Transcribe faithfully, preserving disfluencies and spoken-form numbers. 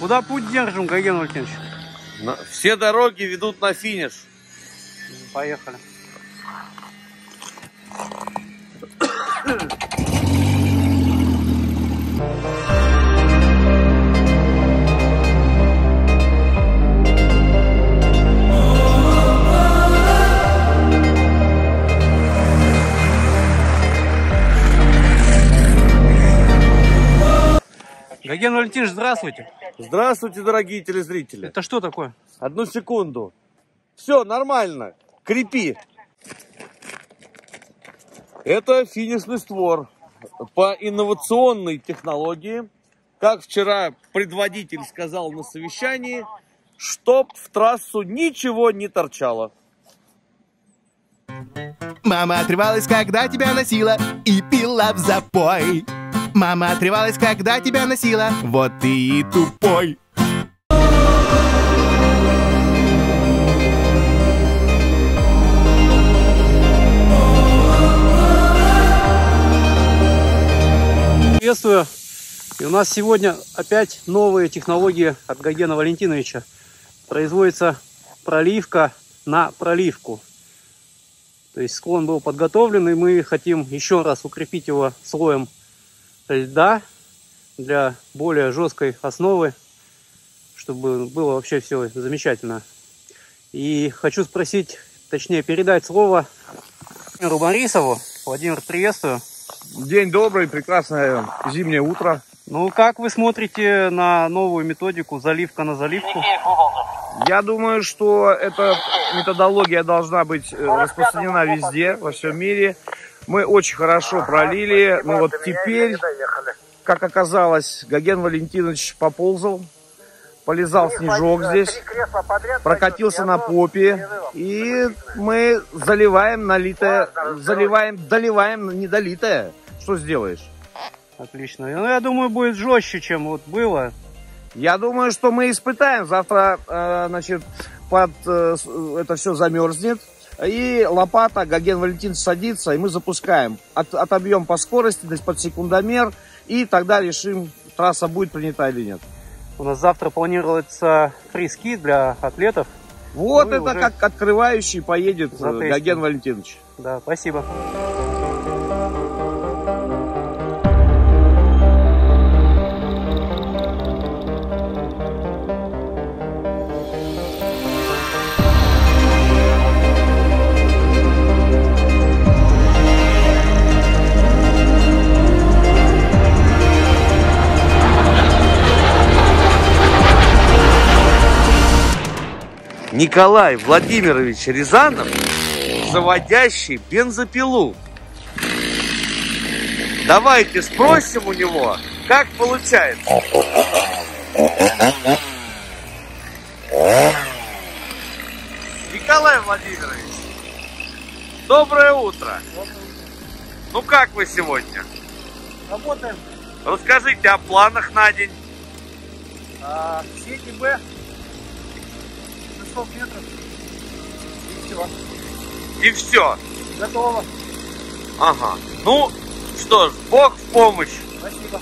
Куда путь держим, Гоген Валентинович? Все дороги ведут на финиш. Поехали. Гоген Валентинович, здравствуйте. Здравствуйте, дорогие телезрители. Это что такое? Одну секунду. Все, нормально. Крепи. Это финишный створ по инновационной технологии. Как вчера предводитель сказал на совещании, чтоб в трассу ничего не торчало. Мама отрывалась, когда тебя носила, и пила в запой. Мама отрывалась, когда тебя носила, вот ты и тупой. Приветствую! И у нас сегодня опять новые технологии от Гогена Валентиновича. Производится проливка на проливку. То есть склон был подготовлен, и мы хотим еще раз укрепить его слоем льда для более жесткой основы, чтобы было вообще все замечательно. И хочу спросить, точнее передать слово Владимиру Борисову. Владимир, приветствую. День добрый, прекрасное зимнее утро. Ну, как вы смотрите на новую методику заливка на заливку? Я думаю, что эта методология должна быть распространена везде, во всем мире. Мы очень хорошо пролили, но вот теперь, как оказалось, Гоген Валентинович поползал, полезал снежок здесь, прокатился на попе, и мы заливаем налитое, заливаем, доливаем недолитое. Что сделаешь? Отлично. Ну, я думаю, будет жестче, чем вот было. Я думаю, что мы испытаем. Завтра, значит, под это все замерзнет. И лопата, Гоген Валентинович садится, и мы запускаем. От, отобьем по скорости, то есть под секундомер, и тогда решим, трасса будет принята или нет. У нас завтра планируется фриски для атлетов. Вот мы это как открывающий поедет затестим. Гоген Валентинович. Да, спасибо. Николай Владимирович Рязанов, заводящий бензопилу. Давайте спросим у него, как получается. Николай Владимирович, доброе утро. Ну как вы сегодня? Работаем. Расскажите о планах на день. А, сети Б. шестьсот метров и все. И все. Готово. Ага. Ну что ж, Бог в помощь. Спасибо.